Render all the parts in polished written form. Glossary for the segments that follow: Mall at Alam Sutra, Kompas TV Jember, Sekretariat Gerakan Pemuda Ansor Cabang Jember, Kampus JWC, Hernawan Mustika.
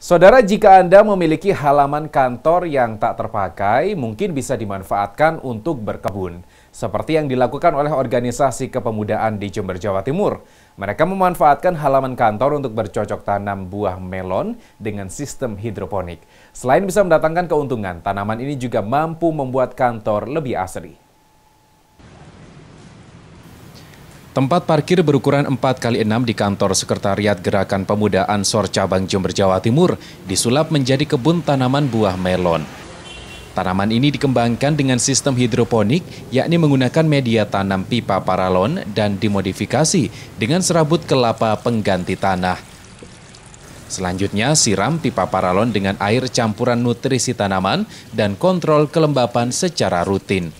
Saudara, jika Anda memiliki halaman kantor yang tak terpakai, mungkin bisa dimanfaatkan untuk berkebun. Seperti yang dilakukan oleh organisasi kepemudaan di Jember, Jawa Timur. Mereka memanfaatkan halaman kantor untuk bercocok tanam buah melon dengan sistem hidroponik. Selain bisa mendatangkan keuntungan, tanaman ini juga mampu membuat kantor lebih asri. Tempat parkir berukuran 4x6 di kantor Sekretariat Gerakan Pemuda Ansor Cabang Jember, Jawa Timur disulap menjadi kebun tanaman buah melon. Tanaman ini dikembangkan dengan sistem hidroponik, yakni menggunakan media tanam pipa paralon dan dimodifikasi dengan serabut kelapa pengganti tanah. Selanjutnya, siram pipa paralon dengan air campuran nutrisi tanaman dan kontrol kelembapan secara rutin.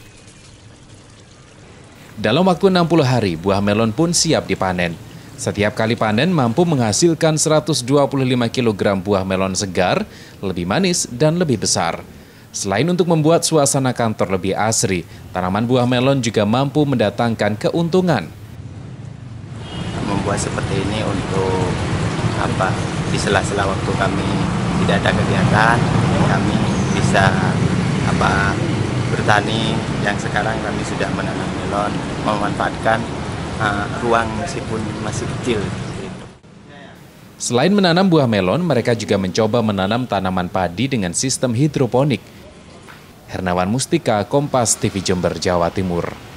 Dalam waktu 60 hari, buah melon pun siap dipanen. Setiap kali panen mampu menghasilkan 125 kg buah melon segar, lebih manis dan lebih besar. Selain untuk membuat suasana kantor lebih asri, tanaman buah melon juga mampu mendatangkan keuntungan. Membuat seperti ini untuk di sela-sela waktu kami tidak ada kegiatan, kami bisa bertani. Yang sekarang kami sudah menanam melon, memanfaatkan ruang meskipun masih kecil. Selain menanam buah melon, mereka juga mencoba menanam tanaman padi dengan sistem hidroponik. Hernawan Mustika, Kompas TV Jember, Jawa Timur.